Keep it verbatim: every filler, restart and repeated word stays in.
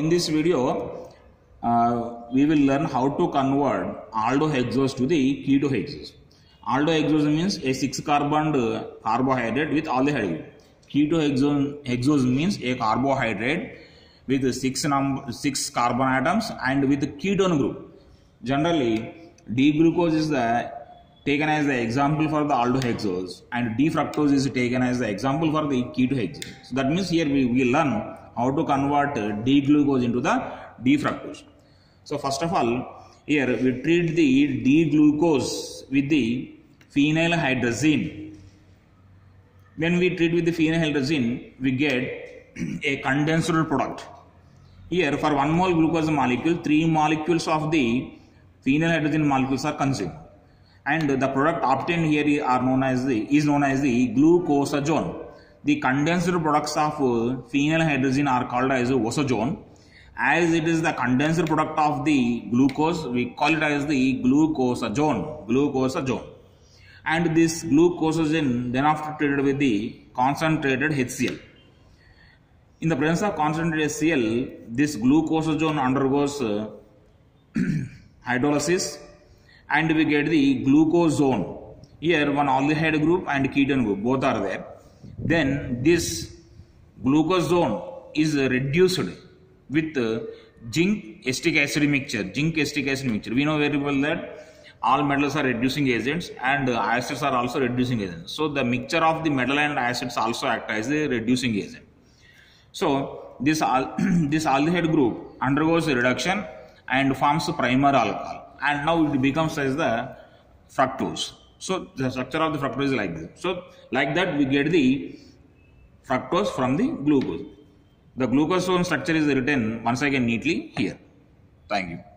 in this video, uh, we will learn how to convert aldohexose to the ketohexose. Aldohexose means a six carbon carbohydrate with aldehyde. Ketohexose means a carbohydrate with six number six carbon atoms and with ketone group. Generally, D-glucose is the taken as the example for the aldohexose, and D-fructose is taken as the example for the ketohexose. So that means here we will learn how to convert D-glucose into the D-fructose. So first of all, here we treat the D-glucose with the phenylhydrazine. When we treat with the phenylhydrazine, we get a condensed product. Here for one mole glucose molecule, three molecules of the phenylhydrazine molecules are consumed. And the product obtained here are known as the is known as the glucosazone. The condensed products of phenylhydrazine are called as osazone. As it is the condensed product of the glucose, we call it as the glucosazone. Glucosazone. And this glucosazone then after treated with the concentrated H C L. In the presence of concentrated H C L, this glucosazone undergoes uh, hydrolysis, and we get the glucosazone. Here one aldehyde group and ketone group both are there. Then this glucosazone is reduced with zinc acetic acid mixture. Zinc acetic acid mixture. We know very well that all metals are reducing agents and acids are also reducing agents. So the mixture of the metal and acids also act as a reducing agent. So this this aldehyde group undergoes a reduction and forms primer alcohol. And now it becomes as the fructose. So the structure of the fructose is like this. So like that we get the fructose from the glucose. The glucosazone structure is written once again neatly here. Thank you.